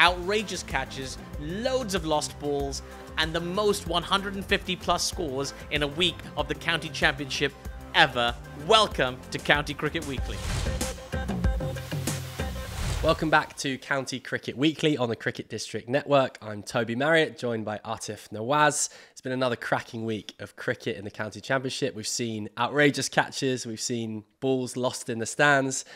outrageous catches, loads of lost balls, and the most 150-plus scores in a week of the county championship ever. Welcome to County Cricket Weekly. Welcome back to County Cricket Weekly on the Cricket District Network. I'm Toby Marriott, joined by Aatif Nawaz. It's been another cracking week of cricket in the County Championship. We've seen outrageous catches, we've seen balls lost in the stands,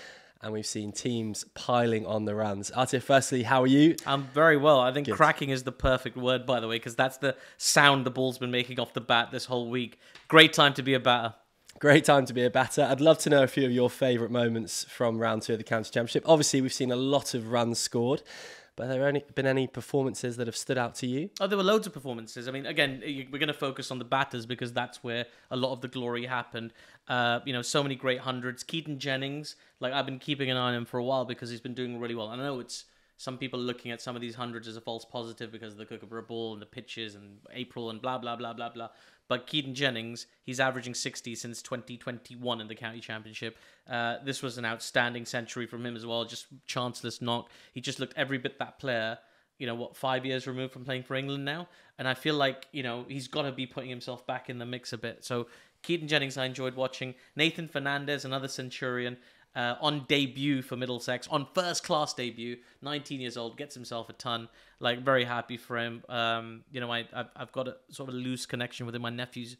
and we've seen teams piling on the runs. Aatif, firstly, how are you? I'm very well. I think cracking is the perfect word, by the way, because that's the sound the ball's been making off the bat this whole week. Great time to be a batter. Great time to be a batter. I'd love to know a few of your favourite moments from round two of the County Championship. Obviously, we've seen a lot of runs scored, but have there been any performances that have stood out to you? Oh, there were loads of performances. I mean, again, we're going to focus on the batters because that's where a lot of the glory happened. You know, so many great hundreds. Keaton Jennings, like, I've been keeping an eye on him for a while because he's been doing really well. I know it's some people looking at some of these hundreds as a false positive because of the Kookaburra ball and the pitches and April and blah, blah, blah, blah, blah. But Keaton Jennings, he's averaging 60 since 2021 in the county championship. This was an outstanding century from him as well. Just chanceless knock. He just looked every bit that player, you know, what, 5 years removed from playing for England now? And I feel like, you know, he's got to be putting himself back in the mix a bit. So Keaton Jennings, I enjoyed watching. Nathan Fernandez, another Centurion, on debut for Middlesex, on first-class debut, 19 years old, gets himself a ton. Like, very happy for him. You know, I've got a sort of loose connection with him. My nephews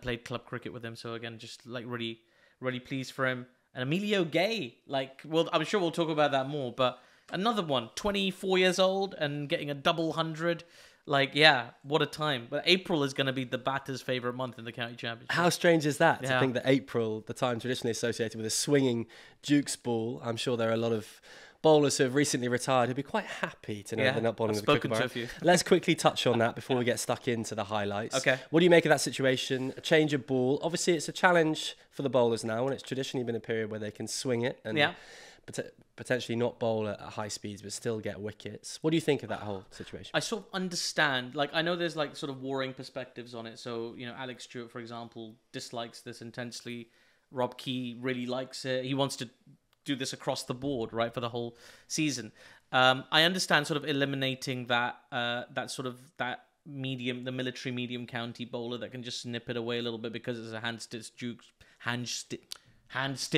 played club cricket with him, so again, just like really, really pleased for him. And Emilio Gay, like, well, I'm sure we'll talk about that more, but another one, 24 years old and getting a double hundred. Like, yeah, what a time. But April is going to be the batter's favourite month in the county championship. How strange is that? Yeah. To think that April, the time traditionally associated with a swinging Duke's ball, I'm sure there are a lot of bowlers who have recently retired who'd be quite happy to know they're not bowling with the Kookaburra. Let's quickly touch on that before we get stuck into the highlights. Okay. What do you make of that situation? A change of ball. Obviously, it's a challenge for the bowlers now, and it's traditionally been a period where they can swing it and potentially not bowl at high speeds but still get wickets. What do you think of that whole situation? I sort of understand, like, I know there's like sort of warring perspectives on it. So, you know, Alex Stewart, for example, dislikes this intensely. Rob Key really likes it. He wants to do this across the board, right, for the whole season. I understand sort of eliminating that that medium, the military medium county bowler that can just snip it away a little bit because it's a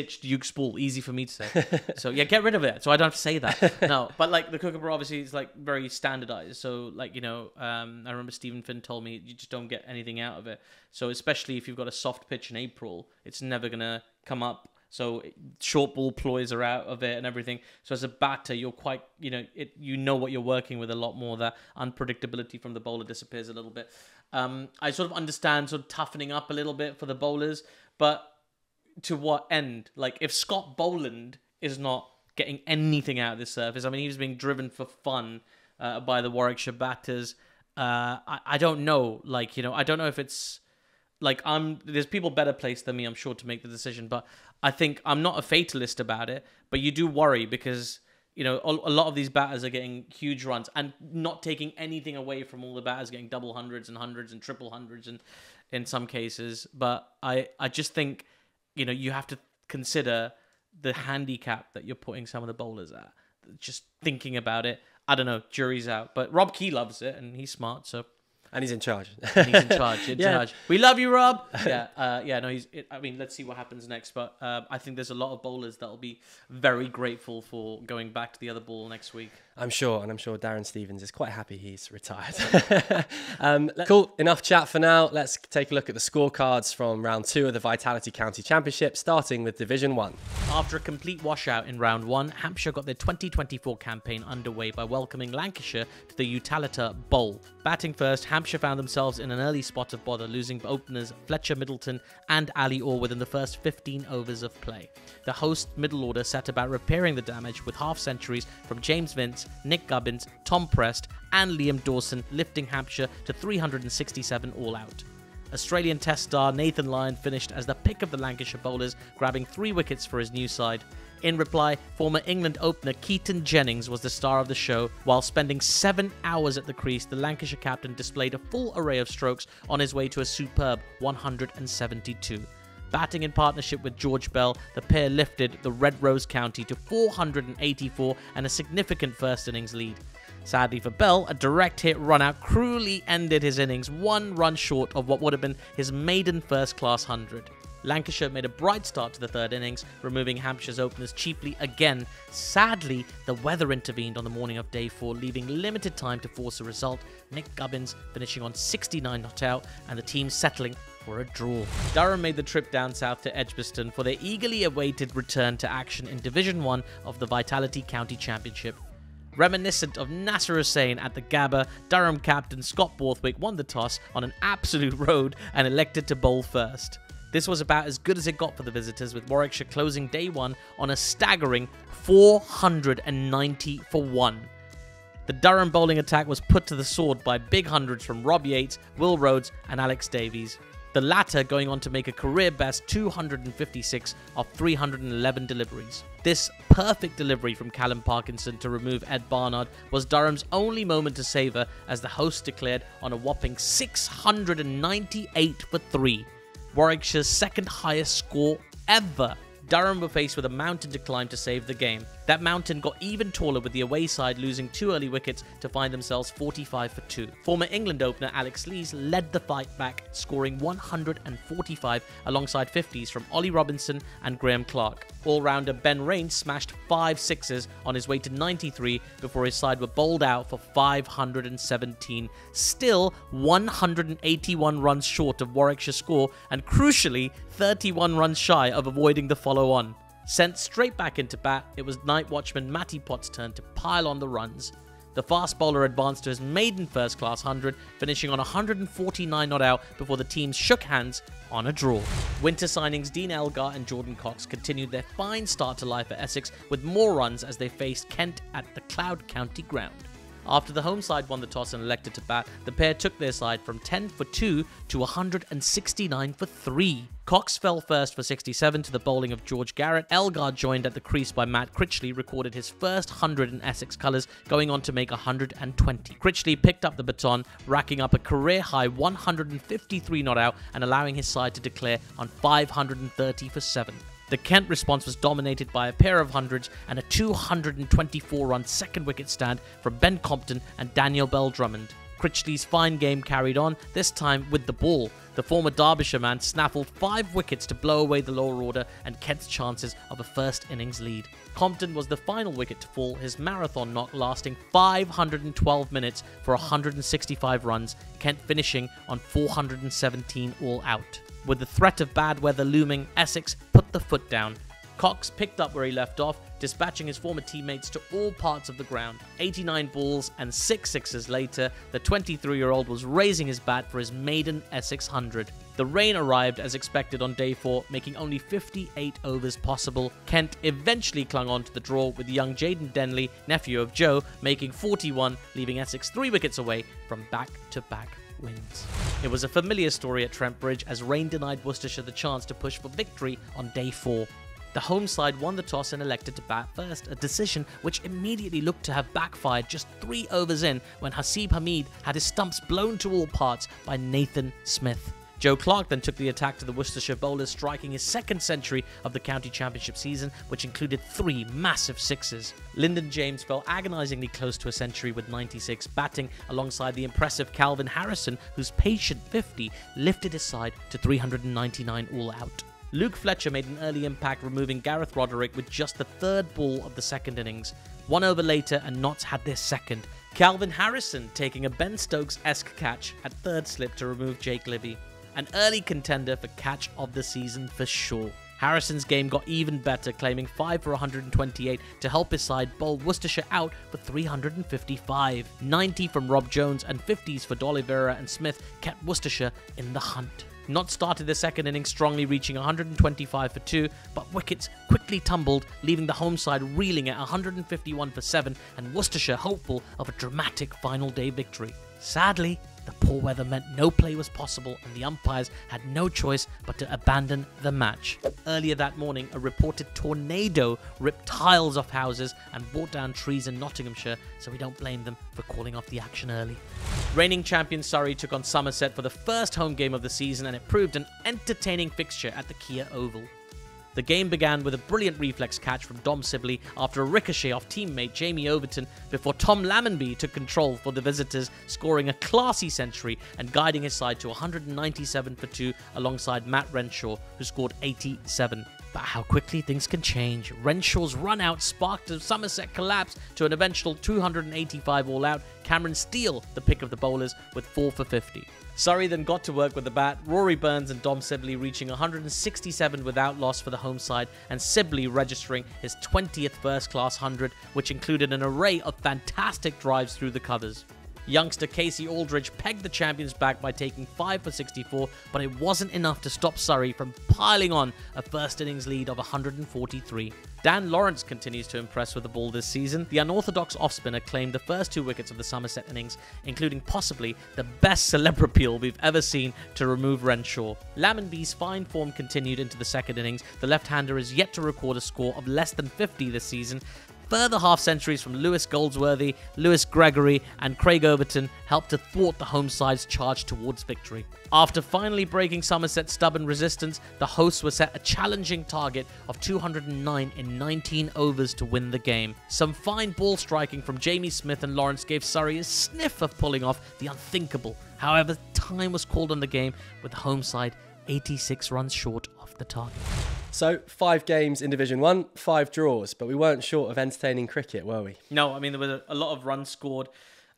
hand-stitched Duke's ball, easy for me to say. So yeah, get rid of it so I don't have to say that. No, but like the Kookaburra obviously is like very standardized. So like, you know, I remember Stephen Finn told me you just don't get anything out of it. So especially if you've got a soft pitch in April, it's never going to come up. So short ball ploys are out of it and everything. So as a batter, you're quite, you know, you know what you're working with a lot more. That unpredictability from the bowler disappears a little bit. I sort of understand sort of toughening up a little bit for the bowlers, but to what end? Like, if Scott Boland is not getting anything out of this surface, I mean, he was being driven for fun by the Warwickshire batters. I don't know. Like, you know, I don't know if it's like there's people better placed than me, I'm sure, to make the decision. But I think I'm not a fatalist about it. But you do worry because, you know, a lot of these batters are getting huge runs and not taking anything away from all the batters getting double hundreds and hundreds and triple hundreds and in some cases. But I just think, you know, you have to consider the handicap that you're putting some of the bowlers at. Just thinking about it, I don't know, jury's out. But Rob Key loves it, and he's smart, so... And he's in charge. And he's in charge, in charge. We love you, Rob! Yeah, I mean, let's see what happens next. But I think there's a lot of bowlers that'll be very grateful for going back to the other ball next week. I'm sure, and I'm sure Darren Stevens is quite happy he's retired. Cool, enough chat for now. Let's take a look at the scorecards from round two of the Vitality County Championship, starting with Division 1. After a complete washout in round 1, Hampshire got their 2024 campaign underway by welcoming Lancashire to the Utalita Bowl. Batting first, Hampshire found themselves in an early spot of bother, losing openers Fletcher Middleton and Ali Orr within the first 15 overs of play. The host middle order set about repairing the damage with half-centuries from James Vince, Nick Gubbins, Tom Prest and Liam Dawson, lifting Hampshire to 367 all out. Australian Test star Nathan Lyon finished as the pick of the Lancashire bowlers, grabbing 3 wickets for his new side. In reply, former England opener Keaton Jennings was the star of the show. While spending 7 hours at the crease, the Lancashire captain displayed a full array of strokes on his way to a superb 172. Batting in partnership with George Bell, the pair lifted the Red Rose County to 484 and a significant first innings lead. Sadly for Bell, a direct hit run out cruelly ended his innings, one run short of what would have been his maiden first-class 100. Lancashire made a bright start to the third innings, removing Hampshire's openers cheaply again. Sadly, the weather intervened on the morning of day 4, leaving limited time to force a result, Nick Gubbins finishing on 69 not out and the team settling for a draw. Durham made the trip down south to Edgbaston for their eagerly awaited return to action in Division 1 of the Vitality County Championship. Reminiscent of Nasser Hussain at the Gabba, Durham captain Scott Borthwick won the toss on an absolute road and elected to bowl first. This was about as good as it got for the visitors, with Warwickshire closing day 1 on a staggering 490 for 1. The Durham bowling attack was put to the sword by big hundreds from Rob Yates, Will Rhodes and Alex Davies, the latter going on to make a career-best 256 of 311 deliveries. This perfect delivery from Callum Parkinson to remove Ed Barnard was Durham's only moment to savour, as the hosts declared on a whopping 698 for 3. Warwickshire's second highest score ever. Durham were faced with a mountain to climb to save the game. That mountain got even taller, with the away side losing 2 early wickets to find themselves 45 for 2. Former England opener Alex Lees led the fight back, scoring 145 alongside 50s from Ollie Robinson and Graham Clark. All-rounder Ben Raines smashed 5 sixes on his way to 93 before his side were bowled out for 517, still 181 runs short of Warwickshire's score and, crucially, 31 runs shy of avoiding the follow-on. Sent straight back into bat, it was night watchman Matty Potts' turn to pile on the runs. The fast bowler advanced to his maiden first-class 100, finishing on 149 not out before the teams shook hands on a draw. Winter signings Dean Elgar and Jordan Cox continued their fine start to life at Essex with more runs as they faced Kent at the Cloud County ground. After the home side won the toss and elected to bat, the pair took their side from 10 for 2 to 169 for 3. Cox fell first for 67 to the bowling of George Garrett. Elgar, joined at the crease by Matt Critchley, recorded his first 100 in Essex colours, going on to make 120. Critchley picked up the baton, racking up a career-high 153 not out and allowing his side to declare on 530 for 7. The Kent response was dominated by a pair of hundreds and a 224-run second wicket stand from Ben Compton and Daniel Bell Drummond. Critchley's fine game carried on, this time with the ball. The former Derbyshire man snaffled 5 wickets to blow away the lower order and Kent's chances of a first innings lead. Compton was the final wicket to fall, his marathon knock lasting 512 minutes for 165 runs, Kent finishing on 417 all out. With the threat of bad weather looming, Essex put the foot down. Cox picked up where he left off, dispatching his former teammates to all parts of the ground. 89 balls and 6 sixes later, the 23-year-old was raising his bat for his maiden Essex 100. The rain arrived as expected on day 4, making only 58 overs possible. Kent eventually clung on to the draw, with young Jaden Denley, nephew of Joe, making 41, leaving Essex 3 wickets away from back-to-back wins. It was a familiar story at Trent Bridge as rain denied Worcestershire the chance to push for victory on day 4. The home side won the toss and elected to bat first, a decision which immediately looked to have backfired just 3 overs in when Hasib Hamid had his stumps blown to all parts by Nathan Smith. Joe Clark then took the attack to the Worcestershire bowlers, striking his second century of the county championship season, which included 3 massive sixes. Lyndon James fell agonisingly close to a century with 96, batting alongside the impressive Calvin Harrison, whose patient 50 lifted his side to 399 all out. Luke Fletcher made an early impact, removing Gareth Roderick with just the 3rd ball of the 2nd innings. 1 over later and Notts had their 2nd. Calvin Harrison taking a Ben Stokes-esque catch at 3rd slip to remove Jake Libby. An early contender for catch of the season for sure. Harrison's game got even better, claiming 5 for 128 to help his side bowl Worcestershire out for 355. 90 from Rob Jones and 50s for D'Oliveira and Smith kept Worcestershire in the hunt. Notts started the 2nd inning strongly, reaching 125 for 2, but wickets quickly tumbled, leaving the home side reeling at 151 for 7 and Worcestershire hopeful of a dramatic final day victory. Sadly, the poor weather meant no play was possible and the umpires had no choice but to abandon the match. Earlier that morning, a reported tornado ripped tiles off houses and brought down trees in Nottinghamshire, so we don't blame them for calling off the action early. Reigning champion Surrey took on Somerset for the first home game of the season, and it proved an entertaining fixture at the Kia Oval. The game began with a brilliant reflex catch from Dom Sibley after a ricochet off teammate Jamie Overton before Tom Lamonby took control for the visitors, scoring a classy century and guiding his side to 197 for 2 alongside Matt Renshaw, who scored 87. But how quickly things can change. Renshaw's run-out sparked a Somerset collapse to an eventual 285 all-out. Cameron Steele, the pick of the bowlers, with 4 for 50. Surrey then got to work with the bat, Rory Burns and Dom Sibley reaching 167 without loss for the home side, and Sibley registering his 20th first-class 100, which included an array of fantastic drives through the covers. Youngster Casey Aldridge pegged the champions back by taking 5 for 64, but it wasn't enough to stop Surrey from piling on a first innings lead of 143. Dan Lawrence continues to impress with the ball this season. The unorthodox off-spinner claimed the first 2 wickets of the Somerset innings, including possibly the best celebrity peel we've ever seen to remove Renshaw. Lamonby's fine form continued into the second innings. The left-hander is yet to record a score of less than 50 this season. Further half-centuries from Lewis Goldsworthy, Lewis Gregory and Craig Overton helped to thwart the home side's charge towards victory. After finally breaking Somerset's stubborn resistance, the hosts were set a challenging target of 209 in 19 overs to win the game. Some fine ball striking from Jamie Smith and Lawrence gave Surrey a sniff of pulling off the unthinkable. However, time was called on the game with the home side 86 runs short of the target. So, 5 games in Division 1, 5 draws, but we weren't short of entertaining cricket, were we? No, I mean, there were a lot of runs scored,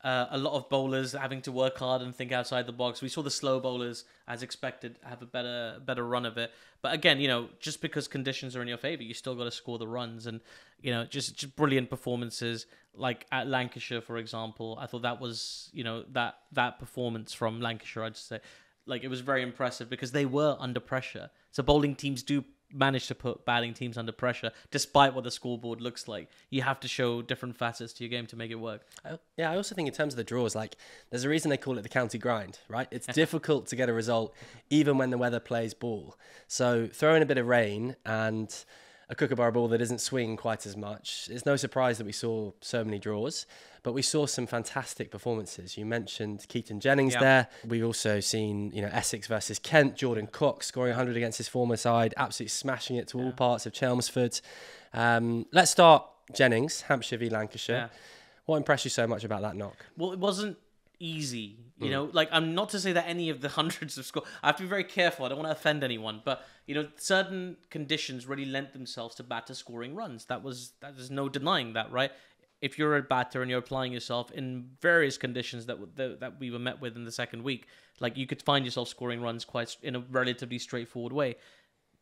a lot of bowlers having to work hard and think outside the box. We saw the slow bowlers, as expected, have a better run of it. But again, you know, just because conditions are in your favour, you still got to score the runs. And, you know, just brilliant performances, like at Lancashire, for example. I thought that was, you know, that performance from Lancashire, I'd say, like, it was very impressive because they were under pressure. So bowling teams do managed to put batting teams under pressure despite what the scoreboard looks like. You have to show different facets to your game to make it work. Yeah, I also think in terms of the draws, like, there's a reason they call it the county grind, right? It's difficult to get a result even when the weather plays ball. So throw in a bit of rain and a Kookaburra ball that doesn't swing quite as much. It's no surprise that we saw so many draws, but we saw some fantastic performances. You mentioned Keaton Jennings there. We've also seen, you know, Essex versus Kent, Jordan Cox scoring 100 against his former side, absolutely smashing it to all parts of Chelmsford. Let's start Jennings, Hampshire v Lancashire. Yeah. What impressed you so much about that knock? Well, it wasn't easy, you know, like, I'm not to say that any of the hundreds of score, I have to be very careful, I don't want to offend anyone, but, you know, certain conditions really lent themselves to batter scoring runs. There's no denying that, right? If you're a batter and you're applying yourself in various conditions that we were met with in the second week, like, you could find yourself scoring runs quite in a relatively straightforward way.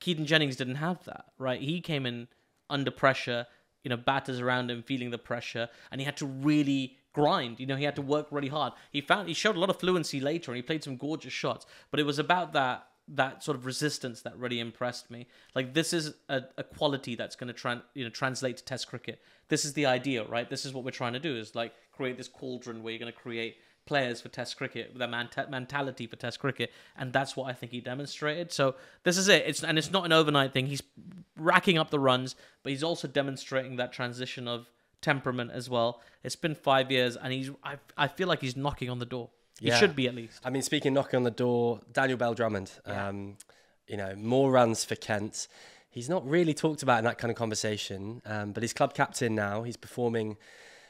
Keaton Jennings didn't have that, right? He came in under pressure, you know, batters around him feeling the pressure, and he had to really grind, you know, he had to work really hard. He showed a lot of fluency later and he played some gorgeous shots, but it was about that sort of resistance that really impressed me. Like, this is a quality that's going to translate to test cricket. This is the idea, right? This is what we're trying to do, is like create this cauldron where you're going to create players for test cricket, with that mentality for test cricket, and that's what I think he demonstrated. So this is it. It's not an overnight thing. He's racking up the runs, but he's also demonstrating that transition of temperament as well. It's been 5 years and I feel like he's knocking on the door. He should be, at least. I mean, speaking of knocking on the door, Daniel Bell Drummond, you know, more runs for Kent. He's not really talked about in that kind of conversation, but he's club captain now. He's performing,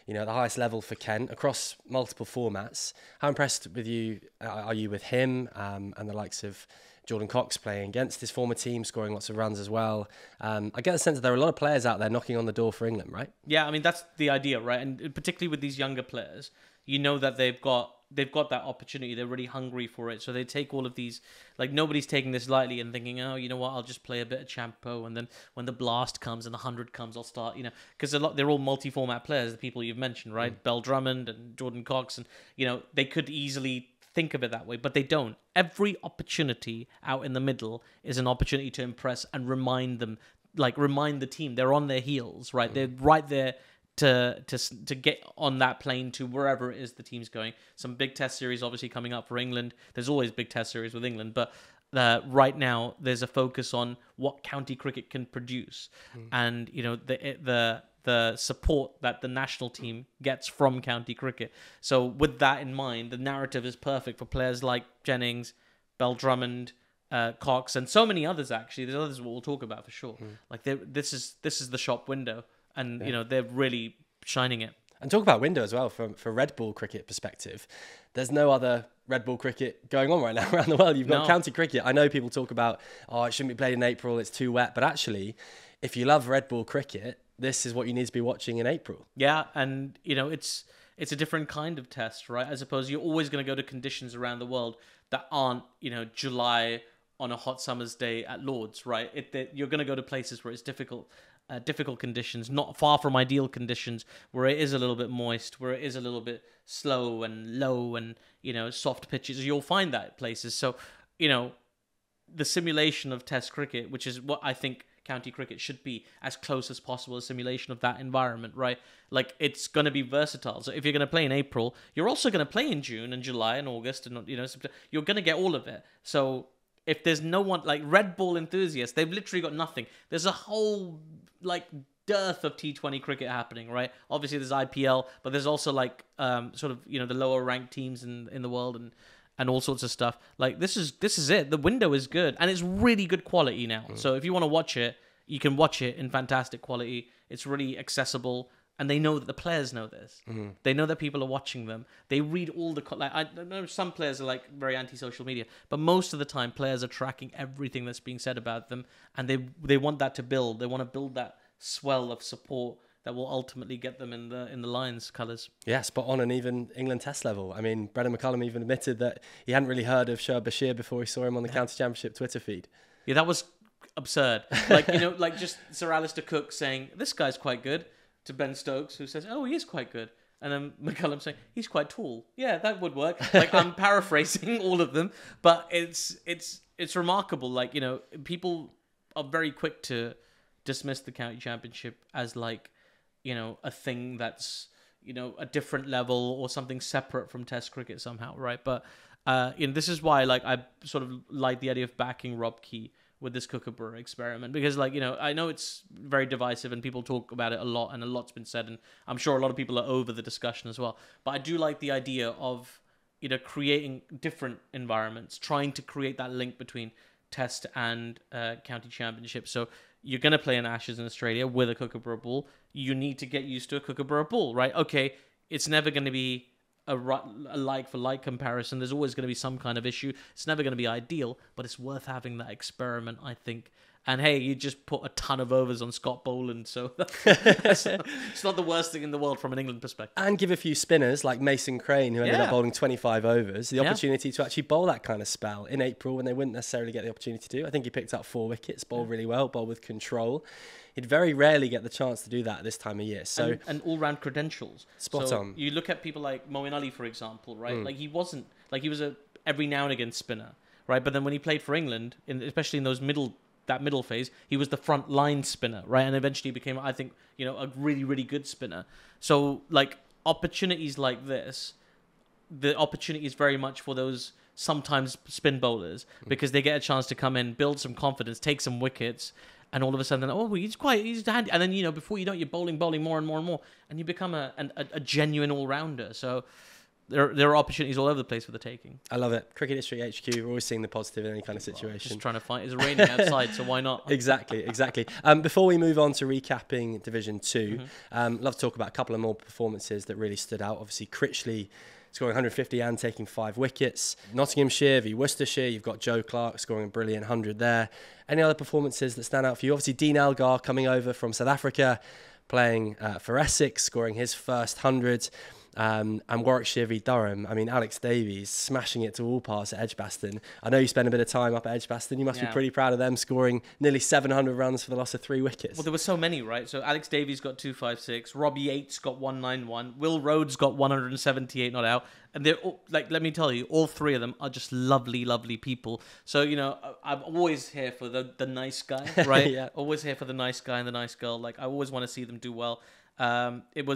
you know, at the highest level for Kent across multiple formats. How impressed with you are you with him and the likes of Jordan Cox playing against his former team, scoring lots of runs as well? I get the sense that there are a lot of players out there knocking on the door for England, right? Yeah, I mean, that's the idea, right? And particularly with these younger players, you know that they've got that opportunity. They're really hungry for it. So they take all of these, like, nobody's taking this lightly and thinking, oh, you know what, I'll just play a bit of Champo, and then when the blast comes and the 100 comes, I'll start, you know, because they're all multi-format players, the people you've mentioned, right? Bell Drummond and Jordan Cox, and, you know, they could easily think of it that way, but they don't. Every opportunity out in the middle is an opportunity to impress and remind them, like, remind the team they're on their heels, right? They're right there to get on that plane to wherever it is the team's going. Some big test series obviously coming up for England. There's always big test series with England, but right now there's a focus on what county cricket can produce, and, you know, the support that the national team gets from county cricket. So with that in mind, the narrative is perfect for players like Jennings, Bell Drummond, Cox, and so many others. Actually, there's others we'll talk about for sure. Like this is the shop window, and you know they're really shining it. And talk about window as well from red ball cricket perspective. There's no other red ball cricket going on right now around the world. You've got county cricket. I know people talk about, oh, it shouldn't be played in April, it's too wet. But actually, if you love red ball cricket, this is what you need to be watching in April. Yeah, and you know it's a different kind of test, right? I suppose you're always going to go to conditions around the world that aren't, you know, July on a hot summer's day at Lord's, right? You're going to go to places where it's difficult conditions, not far from ideal conditions, where it is a little bit moist, where it is a little bit slow and low and, you know, soft pitches. You'll find that at places. So, you know, the simulation of Test cricket, which is what I think county cricket should be, as close as possible a simulation of that environment, right? Like, it's going to be versatile. So if you're going to play in April, you're also going to play in June and July and August and, you know, September. You're going to get all of it. So if there's no one, like red ball enthusiasts, they've literally got nothing. There's a whole like dearth of T20 cricket happening, right? Obviously there's IPL, but there's also like sort of, you know, the lower ranked teams in the world and all sorts of stuff. Like this is it. The window is good and it's really good quality now. So if you want to watch it, you can watch it in fantastic quality. It's really accessible. And they know that the players know this. They know that people are watching them. They read all the... Like, I know some players are like very anti-social media, but most of the time players are tracking everything that's being said about them, and they want that to build. They want to build that swell of support that will ultimately get them in the Lions colours. Yeah, spot on. And even England Test level. I mean, Brendan McCullum even admitted that he hadn't really heard of Shoaib Bashir before he saw him on the County Championship Twitter feed. Yeah, that was absurd. Like, you know, like just Sir Alistair Cook saying, this guy's quite good, to Ben Stokes, who says, oh, he is quite good. And then McCullum saying, he's quite tall. Yeah, that would work. Like, I'm paraphrasing all of them, but it's remarkable. Like, you know, people are very quick to dismiss the county championship as like, you know, a thing that's, you know, a different level or something separate from Test cricket somehow, right? But you know, this is why like I sort of like the idea of backing Rob Key with this Kookaburra experiment, because like, you know, I know it's very divisive and people talk about it a lot and a lot's been said, and I'm sure a lot of people are over the discussion as well, but I do like the idea of, you know, creating different environments, trying to create that link between Test and county championship. So you're going to play an Ashes in Australia with a Kookaburra ball. You need to get used to a Kookaburra ball, right? Okay, it's never going to be a like-for-like comparison. There's always going to be some kind of issue. It's never going to be ideal, but it's worth having that experiment, I think. And hey, you just put a ton of overs on Scott Boland, so it's not the worst thing in the world from an England perspective. And give a few spinners like Mason Crane, who ended up bowling 25 overs, the opportunity to actually bowl that kind of spell in April when they wouldn't necessarily get the opportunity to do. I think he picked up 4 wickets, bowled really well, bowled with control. He'd very rarely get the chance to do that this time of year. So and all-round credentials. Spot on. You look at people like Moeen Ali, for example, right? Like he was a every now and again spinner, right? But then when he played for England, especially in those middle phase, he was the front line spinner, right? And eventually became, I think, you know, a really, really good spinner. So like opportunities like this, the opportunity is very much for those sometimes spin bowlers, because they get a chance to come in, build some confidence, take some wickets, and all of a sudden, oh, he's handy. And then, you know, before you know it, you're bowling more and more and more, and you become a genuine all-rounder. So there are opportunities all over the place for the taking. I love it. Cricket District HQ, we're always seeing the positive in any kind of situation. Well, just trying to find. It's raining outside, so why not? Exactly. Before we move on to recapping Division 2, love to talk about a couple of more performances that really stood out. Obviously, Critchley scoring 150 and taking 5 wickets. Nottinghamshire v Worcestershire, you've got Joe Clark scoring a brilliant 100 there. Any other performances that stand out for you? Obviously, Dean Elgar coming over from South Africa, playing for Essex, scoring his first 100. And Warwickshire v Durham, I mean, Alex Davies smashing it to all pass at Edgbaston. I know you spend a bit of time up at Edgbaston. You must be pretty proud of them, scoring nearly 700 runs for the loss of 3 wickets. Well, there were so many, right? So Alex Davies got 256, Rob Yates got 191, Will Rhodes got 178 not out. And they're all, like, let me tell you, all 3 of them are just lovely, lovely people. So, you know, I'm always here for the nice guy, right? Always here for the nice guy and the nice girl. Like, I always want to see them do well. It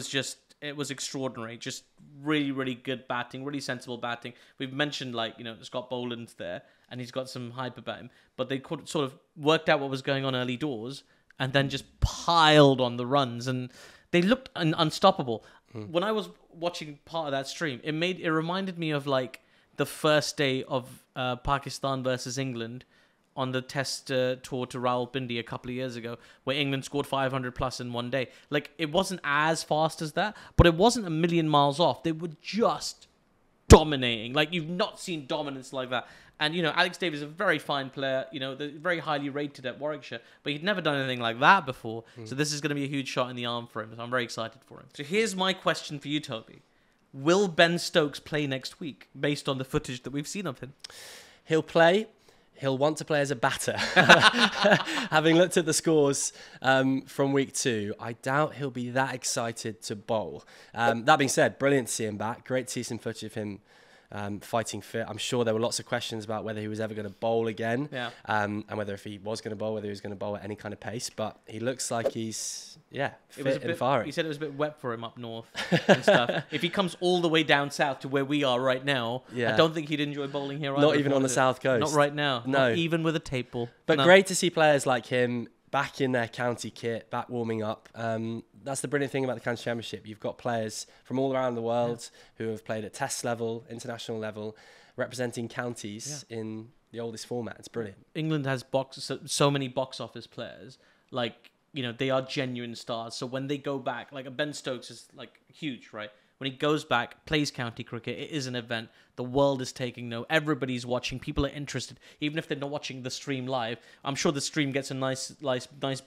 was extraordinary. Just really, really good batting, really sensible batting. We've mentioned, like, you know, Scott Boland's there and he's got some hype about him, but they sort of worked out what was going on early doors and then just piled on the runs, and they looked unstoppable. When I was watching part of that stream, it reminded me of like the first day of Pakistan versus England on the test tour to Rawalpindi a couple of years ago, where England scored 500 plus in one day. Like, it wasn't as fast as that, but it wasn't a million miles off. They were just dominating. Like, you've not seen dominance like that. And, you know, Alex Davies is a very fine player, you know, very highly rated at Warwickshire, but he'd never done anything like that before. So this is going to be a huge shot in the arm for him. So I'm very excited for him. So here's my question for you, Toby. Will Ben Stokes play next week, based on the footage that we've seen of him? He'll play. He'll want to play as a batter. Having looked at the scores from week two, I doubt he'll be that excited to bowl. That being said, brilliant to see him back. Great to see some footage of him fighting fit. I'm sure there were lots of questions about whether he was ever going to bowl again, and whether if he was going to bowl, whether he was going to bowl at any kind of pace. But he looks like he's, fit and firing. He said it was a bit wet for him up north and stuff. If he comes all the way down south to where we are right now, I don't think he'd enjoy bowling here. Not even on the south coast. Not right now. No. Not even with a tape ball. But great to see players like him back in their county kit, back warming up. That's the brilliant thing about the county championship. You've got players from all around the world who have played at test level, international level, representing counties in the oldest format. It's brilliant. England has so many box office players. Like, you know, they are genuine stars. So when they go back, like Ben Stokes is like huge, right? When he goes back, plays county cricket, it is an event. The world is taking note. Everybody's watching. People are interested, even if they're not watching the stream live. I'm sure the stream gets a nice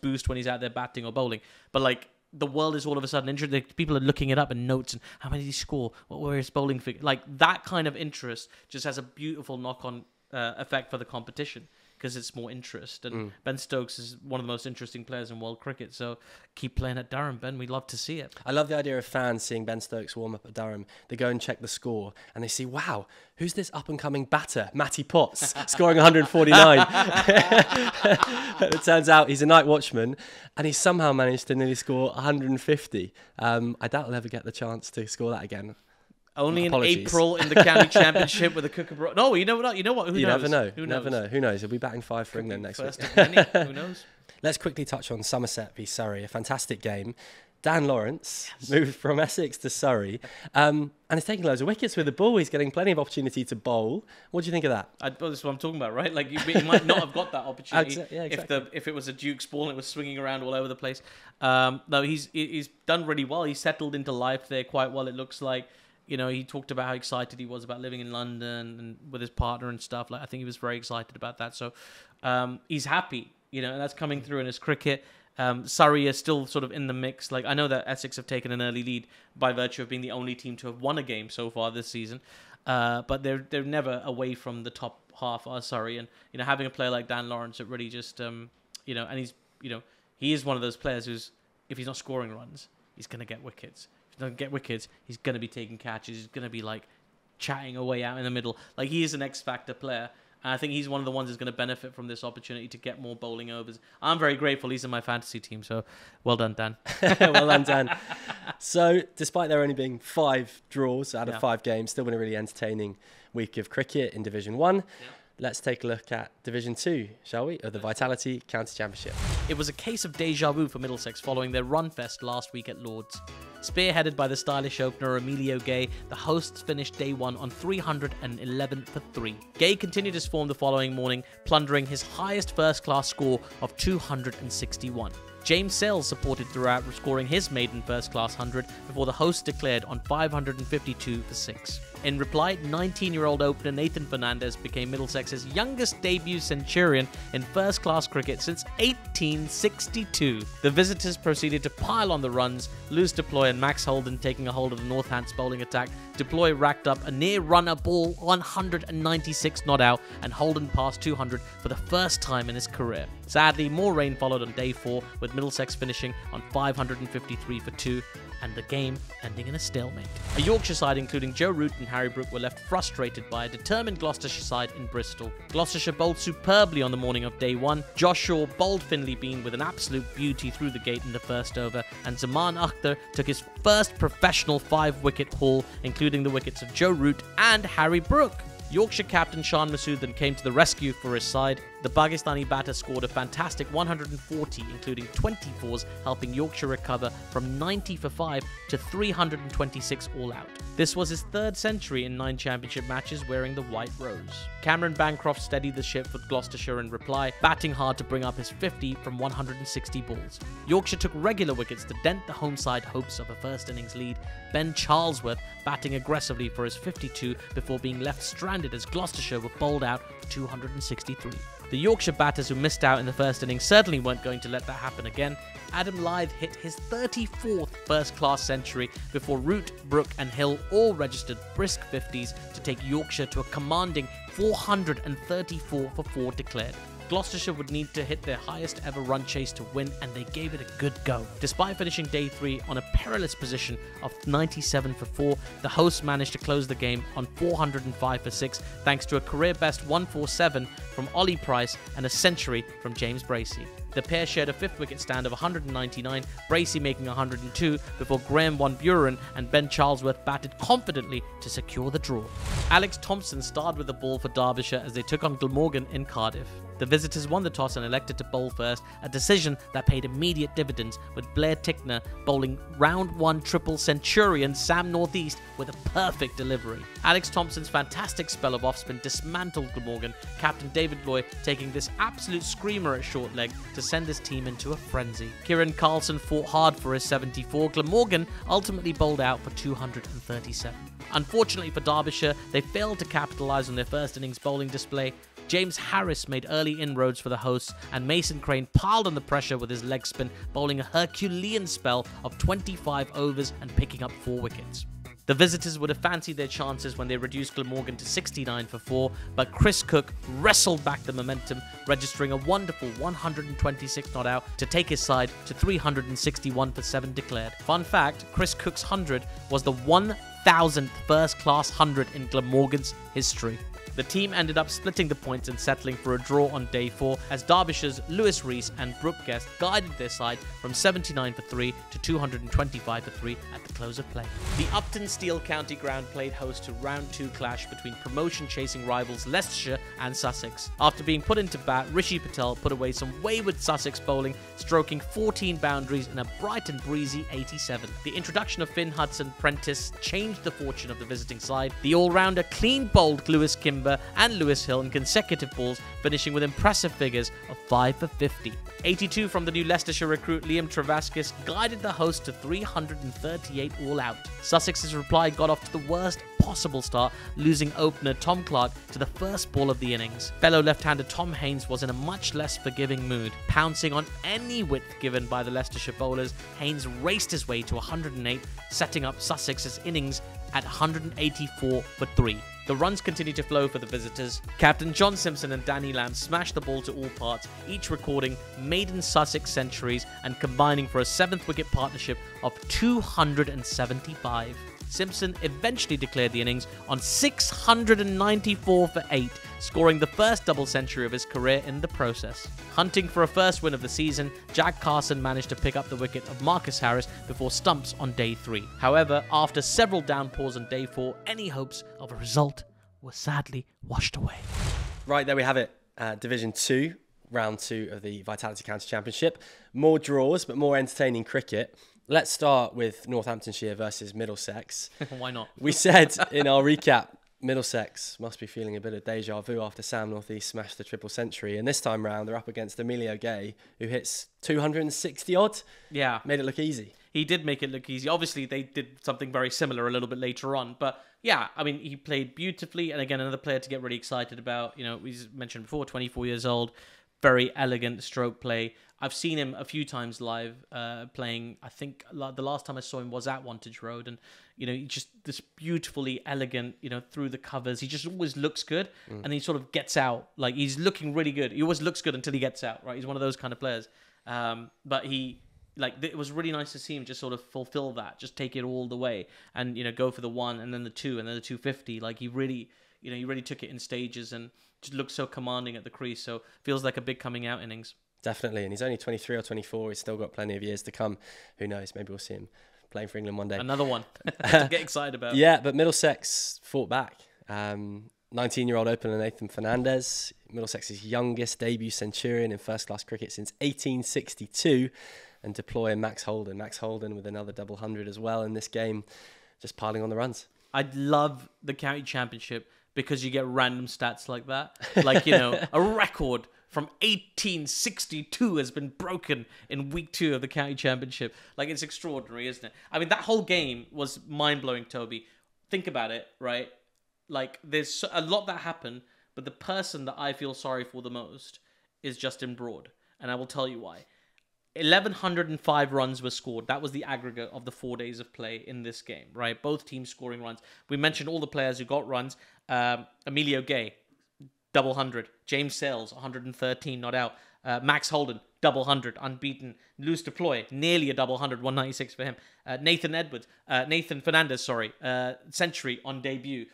boost when he's out there batting or bowling. But like, the world is all of a sudden interested. People are looking it up in notes and how many did he score? What were his bowling figures? Like, that kind of interest just has a beautiful knock-on effect for the competition, because it's more interest. And Ben Stokes is one of the most interesting players in world cricket. So keep playing at Durham, Ben. We'd love to see it. I love the idea of fans seeing Ben Stokes warm up at Durham. They go and check the score and they see, wow, who's this up-and-coming batter, Matty Potts, scoring 149? It turns out he's a night watchman and he somehow managed to nearly score 150. I doubt he'll ever get the chance to score that again. Only in April in the county championship with the Kookaburra. No, you know what? You know what? Who knows? You never know. Who knows? Never know. Who knows? He'll be batting 5 for England next week. Who knows? Let's quickly touch on Somerset v Surrey. A fantastic game. Dan Lawrence moved from Essex to Surrey, and he's taking loads of wickets with the ball. He's getting plenty of opportunity to bowl. What do you think of that? That's what I'm talking about, right? Like, you might not have got that opportunity if it was a Duke's ball and it was swinging around all over the place. No, he's done really well. He settled into life there quite well, it looks like. You know, he talked about how excited he was about living in London and with his partner and stuff. Like, I think he was very excited about that. So he's happy, you know, and that's coming through in his cricket. Surrey is still sort of in the mix. Like, I know that Essex have taken an early lead by virtue of being the only team to have won a game so far this season. But they're never away from the top half, are Surrey. And, you know, having a player like Dan Lawrence, it really just, you know, and he's, you know, he is one of those players who's, if he's not scoring runs, he's going to get wickets. Don't get wickets, he's going to be taking catches, he's going to be like chatting away out in the middle. Like, he is an X-factor player, and I think he's one of the ones who's going to benefit from this opportunity to get more bowling overs. I'm very grateful he's in my fantasy team, so well done, Dan. Well done, Dan. So despite there only being 5 draws out of 5 games, still been a really entertaining week of cricket in Division 1. Let's take a look at Division 2, shall we, of the Vitality County Championship. It was a case of deja vu for Middlesex following their run-fest last week at Lords. Spearheaded by the stylish opener Emilio Gay, the hosts finished day 1 on 311 for 3. Gay continued his form the following morning, plundering his highest first-class score of 261. James Sales supported throughout, scoring his maiden first-class 100 before the host declared on 552 for 6. In reply, 19-year-old opener Nathan Fernandez became Middlesex's youngest debut centurion in first-class cricket since 1862. The visitors proceeded to pile on the runs, Lus du Plooy and Max Holden taking a hold of the North Hants bowling attack. Du Plooy racked up a near-runner ball, 196 not out, and Holden passed 200 for the first time in his career. Sadly, more rain followed on day 4, with Middlesex finishing on 553 for 2, and the game ending in a stalemate. A Yorkshire side including Joe Root and Harry Brook were left frustrated by a determined Gloucestershire side in Bristol. Gloucestershire bowled superbly on the morning of day 1. Josh Shaw bowled Finlay Bean with an absolute beauty through the gate in the first over, and Zaman Akhtar took his first professional 5-wicket haul, including the wickets of Joe Root and Harry Brook. Yorkshire captain Sean Masood then came to the rescue for his side. The Pakistani batter scored a fantastic 140, including 24s, helping Yorkshire recover from 90 for 5 to 326 all out. This was his third century in 9 championship matches wearing the white rose. Cameron Bancroft steadied the ship with Gloucestershire in reply, batting hard to bring up his 50 from 160 balls. Yorkshire took regular wickets to dent the home side hopes of a first innings lead, Ben Charlesworth batting aggressively for his 52 before being left stranded as Gloucestershire were bowled out for 263. The Yorkshire batters who missed out in the first innings certainly weren't going to let that happen again. Adam Lythe hit his 34th first-class century before Root, Brook and Hill all registered brisk 50s to take Yorkshire to a commanding 434 for 4 declared. Gloucestershire would need to hit their highest ever run chase to win, and they gave it a good go. Despite finishing day 3 on a perilous position of 97 for 4, the hosts managed to close the game on 405 for 6 thanks to a career-best 147 from Ollie Price and a century from James Bracey. The pair shared a 5th wicket stand of 199, Bracey making 102 before Graham Van Buren and Ben Charlesworth batted confidently to secure the draw. Alex Thompson starred with the ball for Derbyshire as they took on Glamorgan in Cardiff. The visitors won the toss and elected to bowl first, a decision that paid immediate dividends, with Blair Tickner bowling round 1 triple centurion Sam Northeast with a perfect delivery. Alex Thompson's fantastic spell of off-spin dismantled Glamorgan, captain David Loy taking this absolute screamer at short leg to send his team into a frenzy. Kieran Carlson fought hard for his 74, Glamorgan ultimately bowled out for 237. Unfortunately for Derbyshire, they failed to capitalise on their first innings bowling display. James Harris made early inroads for the hosts, and Mason Crane piled on the pressure with his leg spin, bowling a Herculean spell of 25 overs and picking up 4 wickets. The visitors would have fancied their chances when they reduced Glamorgan to 69 for 4, but Chris Cook wrestled back the momentum, registering a wonderful 126 not out to take his side to 361 for 7 declared. Fun fact, Chris Cook's 100 was the 1000th first-class 100 in Glamorgan's history. The team ended up splitting the points and settling for a draw on day 4 as Derbyshire's Lewis Rees and Brooke Guest guided their side from 79 for 3 to 225 for 3 at the close of play. The Upton Steel County ground played host to round 2 clash between promotion-chasing rivals Leicestershire and Sussex. After being put into bat, Rishi Patel put away some wayward Sussex bowling, stroking 14 boundaries in a bright and breezy 87. The introduction of Finn Hudson-Prentice changed the fortune of the visiting side. The all-rounder clean-bowled Lewis Kimber and Lewis Hill in consecutive balls, finishing with impressive figures of 5 for 50. 82 from the new Leicestershire recruit Liam Travaskis guided the host to 338 all out. Sussex's reply got off to the worst possible start, losing opener Tom Clark to the first ball of the innings. Fellow left-hander Tom Haines was in a much less forgiving mood. Pouncing on any width given by the Leicestershire bowlers, Haines raced his way to 108, setting up Sussex's innings at 184 for 3. The runs continued to flow for the visitors. Captain John Simpson and Danny Lamb smashed the ball to all parts, each recording maiden Sussex centuries and combining for a 7th wicket partnership of 275. Simpson eventually declared the innings on 694 for 8, scoring the first double century of his career in the process. Hunting for a first win of the season, Jack Carson managed to pick up the wicket of Marcus Harris before stumps on day 3. However, after several downpours on day 4, any hopes of a result were sadly washed away. Right, there we have it. Division 2, round 2 of the Vitality County Championship. More draws, but more entertaining cricket. Let's start with Northamptonshire versus Middlesex. Why not? We said in our recap, Middlesex must be feeling a bit of deja vu after Sam Northeast smashed the triple century. And this time round, they're up against Emilio Gay, who hits 260-odd. Yeah. Made it look easy. He did make it look easy. Obviously, they did something very similar a little bit later on. But yeah, I mean, he played beautifully. And again, another player to get really excited about. You know, we mentioned before, 24 years old. Very elegant stroke play. I've seen him a few times live playing. I think the last time I saw him was at Wantage Road, and you know, he just this beautifully elegant, you know, through the covers. He just always looks good, and he sort of gets out. Like, he's looking really good. He always looks good until he gets out, right? He's one of those kind of players. But he, like, it was really nice to see him just sort of fulfill that, just take it all the way, and you know, go for the 1 and then the 2 and then the 250. Like, he really, you know, he really took it in stages and just looked so commanding at the crease. So feels like a big coming out innings. Definitely. And he's only 23 or 24. He's still got plenty of years to come. Who knows? Maybe we'll see him playing for England one day. Another one to get excited about. Yeah, but Middlesex fought back. 19-year-old opener Nathan Fernandez Middlesex's youngest debut centurion in first-class cricket since 1862, and Du Plooy and Max Holden. Max Holden with another double hundred as well in this game, just piling on the runs. I love the county championship because you get random stats like that. Like, you know, a record from 1862 has been broken in week 2 of the county championship. Like, it's extraordinary, isn't it? I mean, that whole game was mind-blowing, Toby. Think about it, right? Like, there's a lot that happened, but the person that I feel sorry for the most is Justin Broad, and I will tell you why. 1,105 runs were scored. That was the aggregate of the 4 days of play in this game, right? Both teams scoring runs. We mentioned all the players who got runs. Emilio Gay, double 100. James Sales, 113, not out. Max Holden, double 100, unbeaten. Lus du Plooy, nearly a double 100, 196 for him. Nathan Fernandez, sorry, century on debut.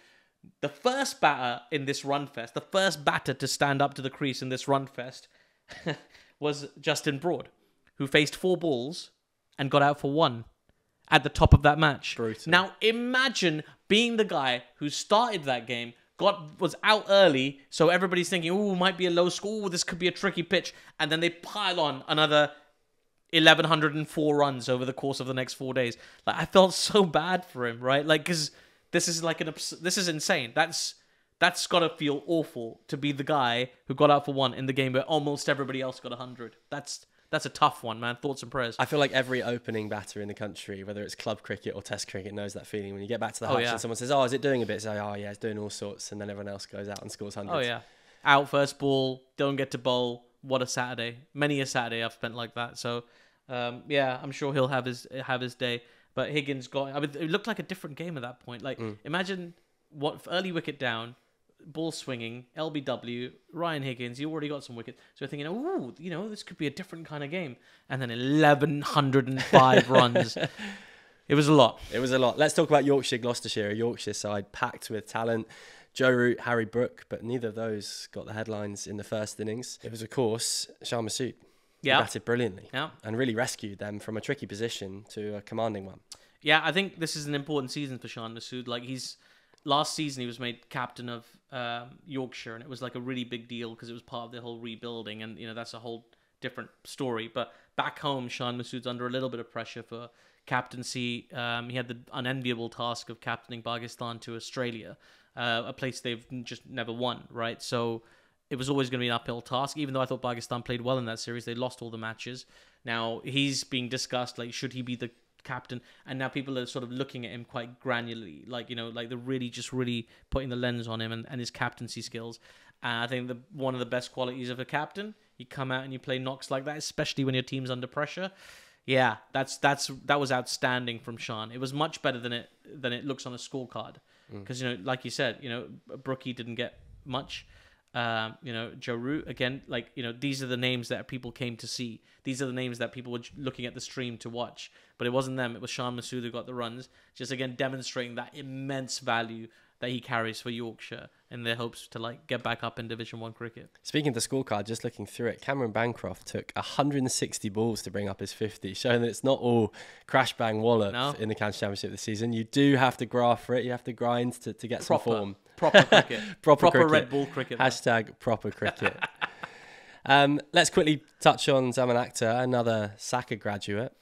The first batter in this run fest, the first batter to stand up to the crease in this run fest was Justin Broad, who faced 4 balls and got out for 1 at the top of that match. Brutal. Now, imagine being the guy who started that game, was out early, so everybody's thinking, oh, might be a low score, this could be a tricky pitch, and then they pile on another 1,104 runs over the course of the next 4 days. Like, I felt so bad for him, right? Like, because... this is insane. That's got to feel awful to be the guy who got out for 1 in the game where almost everybody else got 100. That's a tough one, man. Thoughts and prayers. I feel like every opening batter in the country, whether it's club cricket or test cricket, knows that feeling. When you get back to the house and someone says, oh, is it doing a bit? Say, oh, yeah, it's doing all sorts. And then everyone else goes out and scores hundreds. Oh, yeah. Out first ball, don't get to bowl. What a Saturday. Many a Saturday I've spent like that. So, yeah, I'm sure he'll have his day. But Higgins got... I mean, it looked like a different game at that point. Like, imagine what early wicket down, ball swinging, LBW, Ryan Higgins, you already got some wickets. So you're thinking, ooh, you know, this could be a different kind of game. And then 1,105 runs. It was a lot. It was a lot. Let's talk about Yorkshire, Gloucestershire. A Yorkshire side packed with talent. Joe Root, Harry Brook, but neither of those got the headlines in the first innings. It was, of course, Shah Massoud. Yeah, he batted brilliantly and really rescued them from a tricky position to a commanding one. Yeah, I think this is an important season for Shah Massoud. Like, last season he was made captain of Yorkshire, and it was like a really big deal because it was part of the whole rebuilding, and you know that's a whole different story. But back home, Shah Massoud's under a little bit of pressure for captaincy. He had the unenviable task of captaining Pakistan to Australia, a place they've just never won, right? So it was always going to be an uphill task, even though I thought Pakistan played well in that series. They lost all the matches. Now, he's being discussed, like, should he be the captain? And now people are sort of looking at him quite granularly. Like, you know, like they're really putting the lens on him and his captaincy skills. And I think one of the best qualities of a captain, you come out and you play knocks like that, especially when your team's under pressure. Yeah, that was outstanding from Sean. It was much better than it looks on a scorecard. Because, you know, like you said, you know, Brookie didn't get much. You know, Joe Root, again, like, you know, these are the names that people came to see. These are the names that people were looking at the stream to watch. But it wasn't them. It was Shah Massoud who got the runs. Just, again, demonstrating that immense value that he carries for Yorkshire in their hopes to, like, get back up in Division 1 cricket. Speaking of the scorecard, just looking through it, Cameron Bancroft took 160 balls to bring up his 50, showing that it's not all crash-bang wallop in the county championship this season. You do have to graft for it. You have to grind to get some form. Proper cricket. proper cricket. Red Bull cricket. Hashtag proper cricket. Let's quickly touch on Zaman Akhtar, another Saka graduate,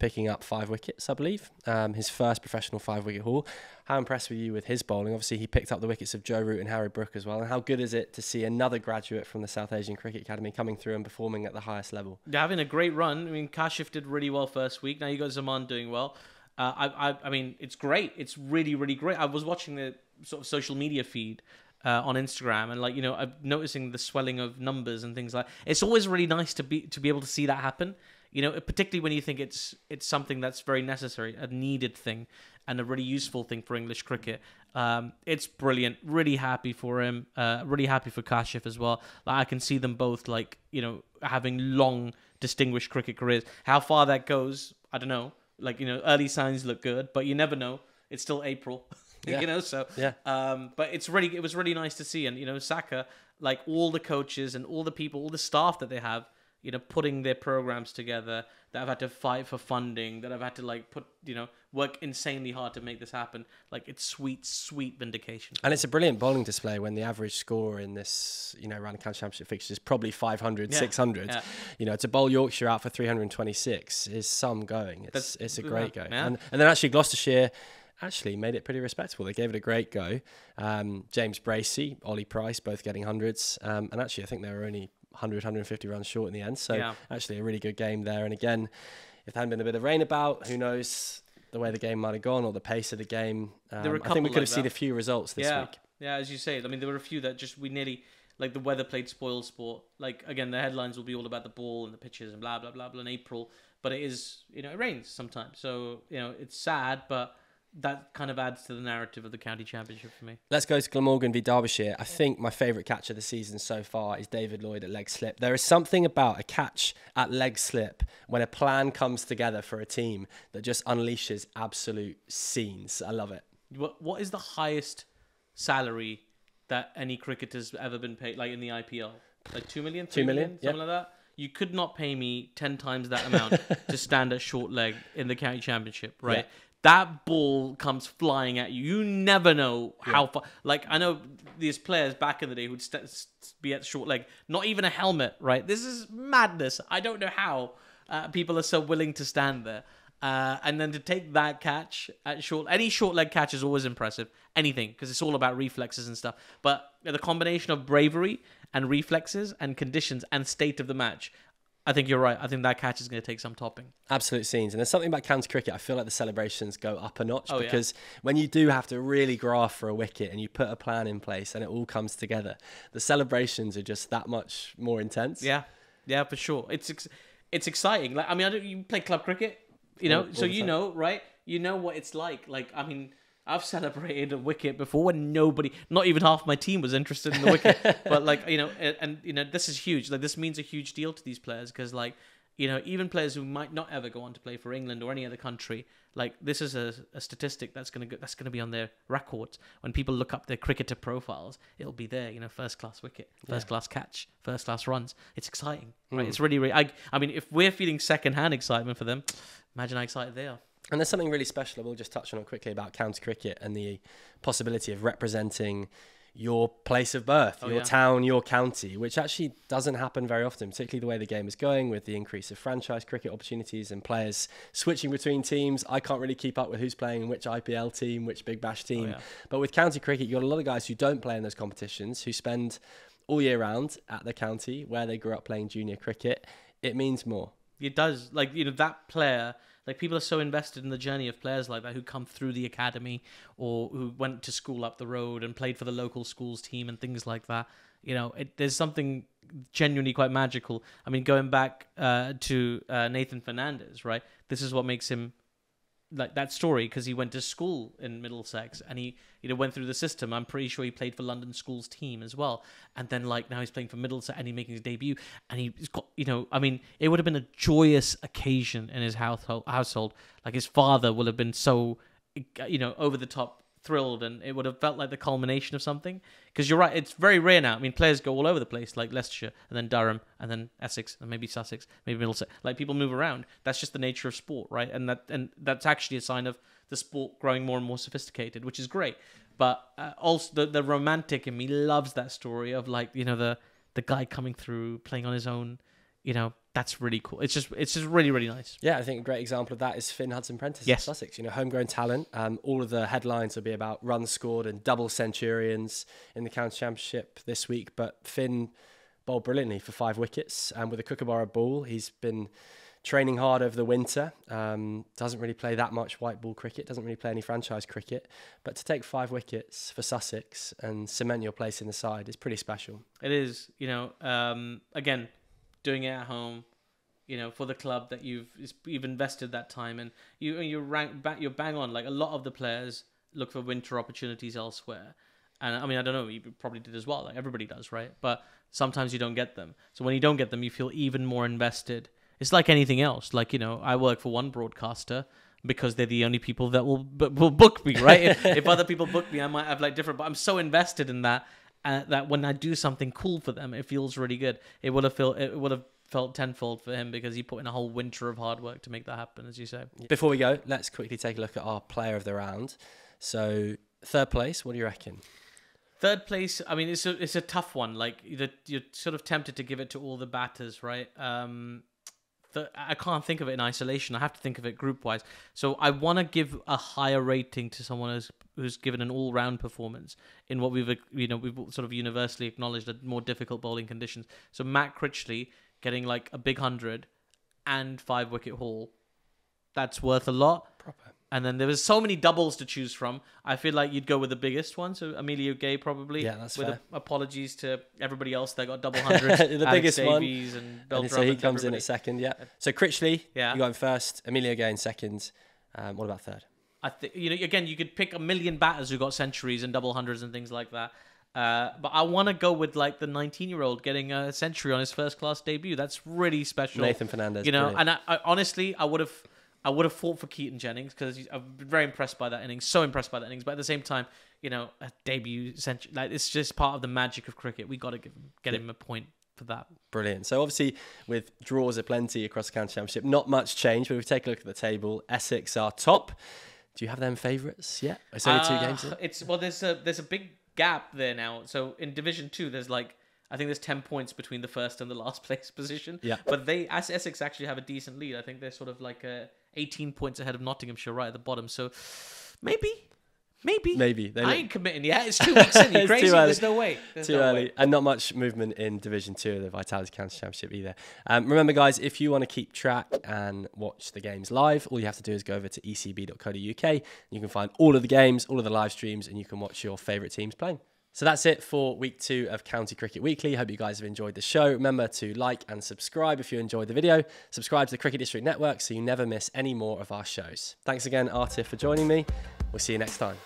picking up 5 wickets, I believe. His first professional 5-wicket haul. How impressed were you with his bowling? Obviously, he picked up the wickets of Joe Root and Harry Brook as well. And how good is it to see another graduate from the South Asian Cricket Academy coming through and performing at the highest level? They're having a great run. I mean, Kashif did really well first week. Now you got Zaman doing well. I mean, it's great. It's really great. I was watching the sort of social media feed on Instagram, and like, you know, I'm noticing the swelling of numbers and things like. It's always really nice to be able to see that happen. You know, particularly when you think it's something that's very necessary, a needed thing, and a really useful thing for English cricket. It's brilliant. Really happy for him. Really happy for Kashif as well. Like, I can see them both, like, you know, having long, distinguished cricket careers. How far that goes, I don't know. Like, you know, early signs look good, but you never know. It's still April, you know. So yeah. But it was really nice to see, and you know, Saka, like all the coaches and all the people, all the staff that they have. you know, putting their programs together, that have had to fight for funding, that have had to, like, put, you know, work insanely hard to make this happen. Like, it's sweet, sweet vindication. And it's a brilliant bowling display when the average score in this, you know, round of county championship fixture is probably 500, yeah, 600. Yeah. You know, to bowl Yorkshire out for 326 is some going. It's a great go. Yeah. And then actually Gloucestershire actually made it pretty respectable. They gave it a great go. James Bracey, Ollie Price, both getting hundreds. And actually I think they were only 100, 150 runs short in the end. So yeah, actually a really good game there. And again, if there hadn't been a bit of rain about, who knows the way the game might have gone or the pace of the game. I think we could have seen a few results this week. Yeah, as you say, I mean, there were a few that just we nearly, like, the weather played spoil sport. Like, again, the headlines will be all about the ball and the pitches and blah, blah, blah, blah in April. But it is, you know, it rains sometimes. So, you know, it's sad, but that kind of adds to the narrative of the county championship for me. Let's go to Glamorgan v Derbyshire. I think my favourite catch of the season so far is David Lloyd at leg slip. There is something about a catch at leg slip when a plan comes together for a team that just unleashes absolute scenes. I love it. What is the highest salary that any cricketer's ever been paid, like in the IPL? Like 2 million? 3 million? Something like that? You could not pay me 10 times that amount to stand at short leg in the county championship, right? Yeah. That ball comes flying at you. You never know how far. Like, I know these players back in the day who'd be at short leg. Not even a helmet, right? This is madness. I don't know how people are so willing to stand there. And then to take that catch at short... Any short leg catch is always impressive. Anything, because it's all about reflexes and stuff. But the combination of bravery and reflexes and conditions and state of the match... I think you're right. I think that catch is going to take some topping. Absolute scenes. And there's something about county cricket. I feel like the celebrations go up a notch because when you do have to really graph for a wicket and you put a plan in place and it all comes together, the celebrations are just that much more intense. Yeah, yeah, for sure. It's exciting. Like, I mean, you play club cricket, you know, so you know, right? You know what it's like. Like, I mean, I've celebrated a wicket before when nobody, not even half my team was interested in the wicket. But, like, you know, and, you know, this is huge. Like, this means a huge deal to these players because, like, you know, even players who might not ever go on to play for England or any other country, like, this is a statistic that's going to be on their records. When people look up their cricketer profiles, it'll be there, you know, first-class wicket, first-class catch, first-class runs. It's exciting, right? It's really, really... I mean, if we're feeling second-hand excitement for them, imagine how excited they are. And there's something really special, we'll just touch on it quickly, about county cricket and the possibility of representing your place of birth, your town, your county, which actually doesn't happen very often, particularly the way the game is going with the increase of franchise cricket opportunities and players switching between teams. I can't really keep up with who's playing in which IPL team, which Big Bash team. But with county cricket, you've got a lot of guys who don't play in those competitions, who spend all year round at the county where they grew up playing junior cricket. It means more. It does. Like, you know, that player... Like, people are so invested in the journey of players like that who come through the academy or who went to school up the road and played for the local schools team and things like that. You know, there's something genuinely quite magical. I mean, going back to Nathan Fernandez, right? This is what makes him like that story, because he went to school in Middlesex and he, you know, went through the system. I'm pretty sure he played for London Schools team as well. And then, like, now he's playing for Middlesex and he's making his debut. And he's got, you know, I mean, it would have been a joyous occasion in his household. Like, his father will have been so, you know, over the top thrilled, and it would have felt like the culmination of something. Because you're right, it's very rare now. I mean, players go all over the place, like Leicestershire and then Durham and then Essex and maybe Sussex, maybe Middlesex. Like, people move around. That's just the nature of sport, right? And that's actually a sign of the sport growing more and more sophisticated, which is great. But also the romantic in me loves that story of, like, you know, the guy coming through, playing on his own, you know. That's really cool. It's just really, really nice. Yeah, I think a great example of that is Finn Hudson-Prentice in Sussex. You know, homegrown talent. All of the headlines will be about runs scored and double centurions in the county championship this week. But Finn bowled brilliantly for 5 wickets with a Kookaburra ball. He's been training hard over the winter. Doesn't really play that much white ball cricket. Doesn't really play any franchise cricket. But to take 5 wickets for Sussex and cement your place in the side is pretty special. It is. You know, again, doing it at home, you know, for the club that you've invested that time in. You're bang on. Like, a lot of the players look for winter opportunities elsewhere, and I mean, I don't know, you probably did as well. Like, everybody does, right? But sometimes you don't get them. So when you don't get them, you feel even more invested. It's like anything else. Like, you know, I work for one broadcaster because they're the only people that will book me, right? If other people book me, I might have, like, different. But I'm so invested in that. That when I do something cool for them, it feels really good. It would have felt tenfold for him because he put in a whole winter of hard work to make that happen, as you say. Before we go, let's quickly take a look at our player of the round. So third place, what do you reckon? Third place, I mean, it's a tough one. Like, you're sort of tempted to give it to all the batters, right? I can't think of it in isolation. I have to think of it group-wise. So I want to give a higher rating to someone who's given an all-round performance in what we've sort of universally acknowledged are more difficult bowling conditions. So Matt Critchley getting like a big 100 and 5-wicket haul, that's worth a lot. Proper. And then there was so many doubles to choose from. I feel like you'd go with the biggest one. So Emilio Gay probably. Yeah, that's fair. Apologies to everybody else that got double hundreds. The biggest one. Alex Davies and Bell Drummond. So he comes in at second, yeah. So Critchley, you got him first. Emilio Gay in second. What about third? I think, you know, again, you could pick a million batters who got centuries and double hundreds and things like that. But I want to go with like the 19-year-old getting a century on his first-class debut. That's really special. Nathan Fernandez. You know, brilliant. And I honestly, I would have fought for Keaton Jennings because I've been very impressed by that innings, so impressed by that innings. But at the same time, you know, a debut century, like, it's just part of the magic of cricket. We got to get him a point for that. Brilliant. So obviously with draws aplenty across the county championship, not much change, but we've taken a look at the table. Essex are top. Do you have them favourites yet? It's only 2 games in. Well, there's a big gap there now. So in Division 2, there's like, I think there's 10 points between the first and the last place position. Yeah. But Essex actually have a decent lead. I think they're sort of like a 18 points ahead of Nottinghamshire right at the bottom. So maybe. I ain't committing yet. It's 2 weeks in. You're crazy. There's no way. There's no way. And not much movement in Division 2 of the Vitality County Championship either. Remember, guys, if you want to keep track and watch the games live, all you have to do is go over to ecb.co.uk. You can find all of the games, all of the live streams, and you can watch your favourite teams playing. So that's it for week 2 of County Cricket Weekly. Hope you guys have enjoyed the show. Remember to like and subscribe if you enjoyed the video. Subscribe to the Cricket District Network so you never miss any more of our shows. Thanks again, Aatif, for joining me. We'll see you next time.